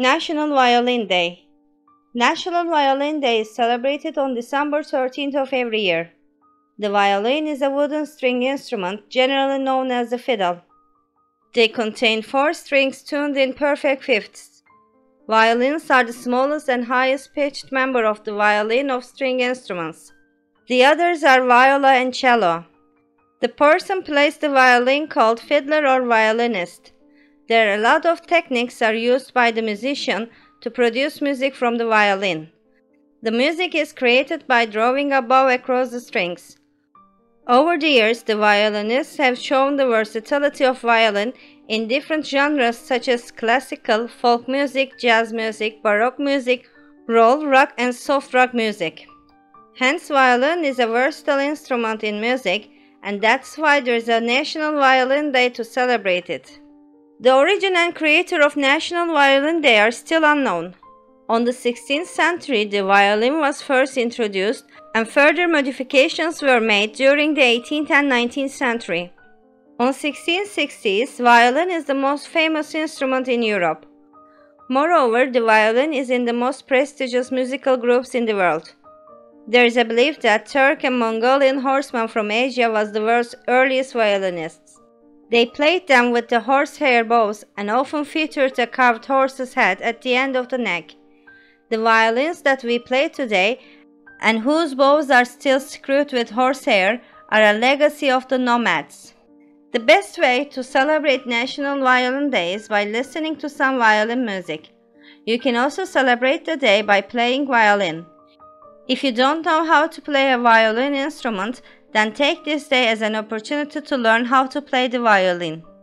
National Violin Day. National Violin Day is celebrated on December 13th of every year. The violin is a wooden string instrument, generally known as the fiddle. They contain four strings tuned in perfect fifths. Violins are the smallest and highest pitched member of the violin of string instruments. The others are viola and cello. The person plays the violin called fiddler or violinist. There are a lot of techniques are used by the musician to produce music from the violin. The music is created by drawing a bow across the strings. Over the years, the violinists have shown the versatility of violin in different genres such as classical, folk music, jazz music, baroque music, roll, rock and soft rock music. Hence, violin is a versatile instrument in music, and that's why there is a National Violin Day to celebrate it. The origin and creator of National Violin Day are still unknown. On the 16th century, the violin was first introduced and further modifications were made during the 18th and 19th century. On 1660s, violin is the most famous instrument in Europe. Moreover, the violin is in the most prestigious musical groups in the world. There is a belief that Turk and Mongolian horsemen from Asia was the world's earliest violinists. They played them with the horsehair bows and often featured a carved horse's head at the end of the neck. The violins that we play today and whose bows are still screwed with horsehair are a legacy of the nomads. The best way to celebrate National Violin Day is by listening to some violin music. You can also celebrate the day by playing violin. If you don't know how to play a violin instrument, then take this day as an opportunity to learn how to play the violin.